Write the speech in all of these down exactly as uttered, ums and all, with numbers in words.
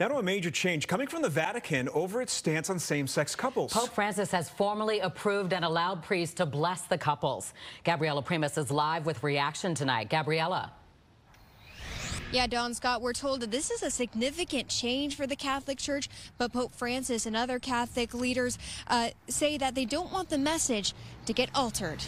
Now to a major change coming from the Vatican over its stance on same-sex couples. Pope Francis has formally approved and allowed priests to bless the couples. Gabriella Primus is live with reaction tonight. Gabriella. Yeah, Dawn Scott, we're told that this is a significant change for the Catholic Church, but Pope Francis and other Catholic leaders uh, say that they don't want the message to get altered.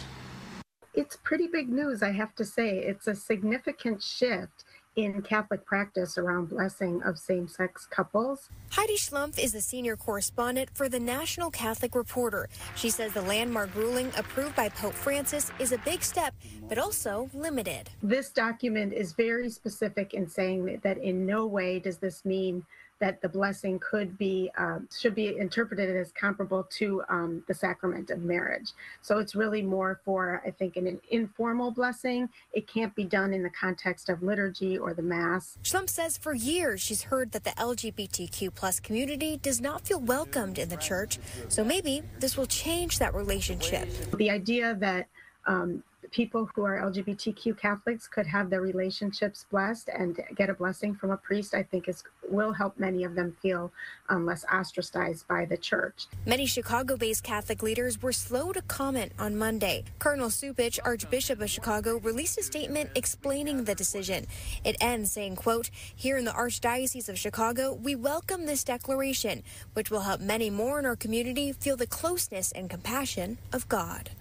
It's pretty big news, I have to say. It's a significant shift in Catholic practice around blessing of same-sex couples. Heidi Schlumpf is the senior correspondent for the National Catholic Reporter. She says the landmark ruling approved by Pope Francis is a big step, but also limited. This document is very specific in saying that in no way does this mean that the blessing could be, uh, should be interpreted as comparable to um, the sacrament of marriage. So it's really more for, I think, an, an informal blessing. It can't be done in the context of liturgy or the mass. Schlumpf says for years she's heard that the L G B T Q plus community does not feel welcomed in the church. So maybe this will change that relationship. The idea that um, people who are L G B T Q Catholics could have their relationships blessed and get a blessing from a priest, I think is will help many of them feel um, less ostracized by the church. Many Chicago-based Catholic leaders were slow to comment on Monday. Cardinal Cupich, Archbishop of Chicago, released a statement explaining the decision. It ends saying, quote, "Here in the Archdiocese of Chicago, we welcome this declaration, which will help many more in our community feel the closeness and compassion of God."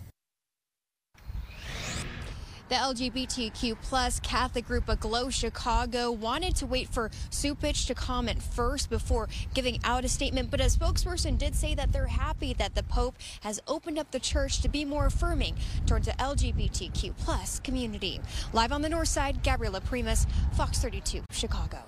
The L G B T Q plus Catholic group Aglow Chicago wanted to wait for Cupich to comment first before giving out a statement, but a spokesperson did say that they're happy that the Pope has opened up the church to be more affirming towards the L G B T Q plus community. Live on the north side, Gabriella Primus, Fox thirty-two, Chicago.